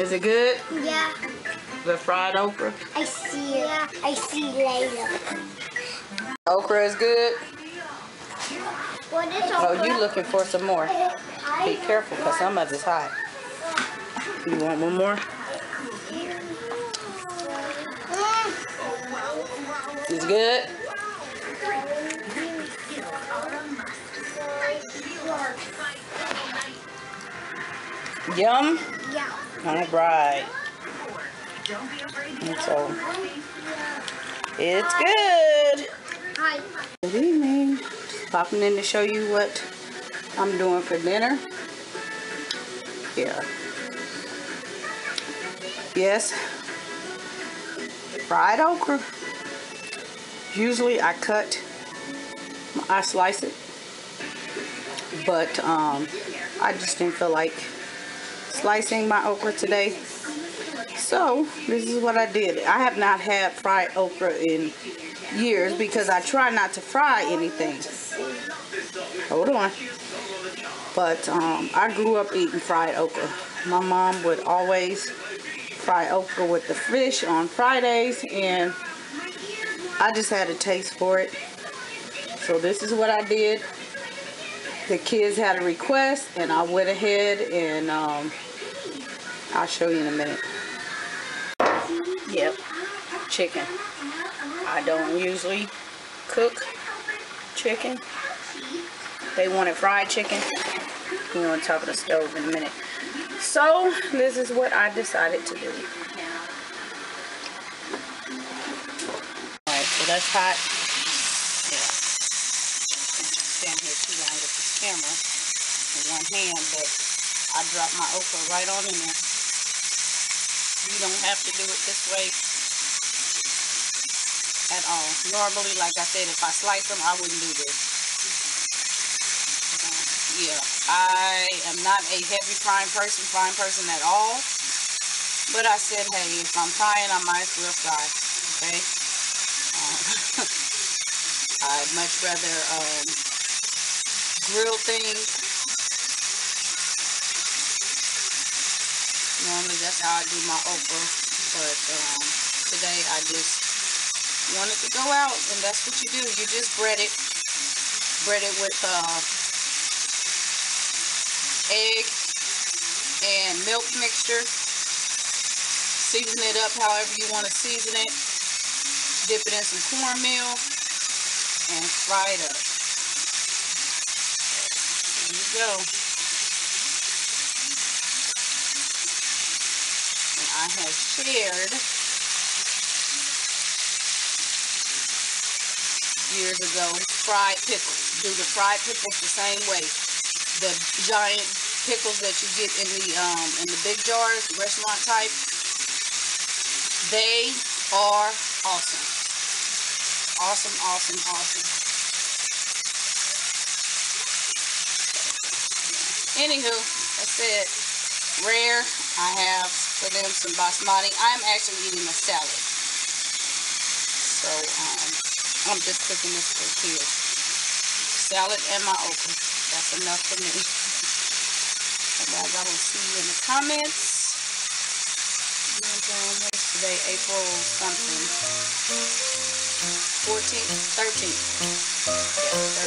Is it good? Yeah. The fried okra? I see it. Yeah. I see later. Okra is good? What is okra? Oh, you looking for some more. Be careful because some of it's hot. You want one more? It's good? Yum? Yeah. Alright. So, it's good. Hi. Good evening. Popping in to show you what I'm doing for dinner. Yeah. Yes. Fried okra. Usually I cut, I slice it, but I just didn't feel like slicing my okra today, so this is what I did. I have not had fried okra in years because I try not to fry anything. Hold on. But I grew up eating fried okra. My mom would always fry okra with the fish on Fridays, and I just had a taste for it. So this is what I did. The kids had a request and I went ahead and I'll show you in a minute. Yep, chicken. I don't usually cook chicken. They wanted fried chicken. We're on top of the stove in a minute. So this is what I decided to do. That's hot. Yeah. Stand here too long with this camera in one hand, but I dropped my okra right on in there. You don't have to do it this way at all. Normally, like I said, if I slice them, I wouldn't do this. Yeah, I am not a heavy frying person at all. But I said, hey, if I'm frying, I might as well fry. Okay. I'd much rather grill things. Normally that's how I do my okra, but today I just wanted to go out, and that's what you do. You just bread it with egg and milk mixture. Season it up however you want to season it. Dip it in some cornmeal and fry it up. There you go. And I have shared years ago fried pickles. Do the fried pickles the same way. The giant pickles that you get in the big jars, restaurant type. They are awesome. Awesome. Anywho, that's it. Rare, I have for them some basmati. I'm actually eating a salad. So, I'm just cooking this for the kids. Salad and my okra. That's enough for me. Guys, I will see you in the comments. Today, April something. 14th, 13th.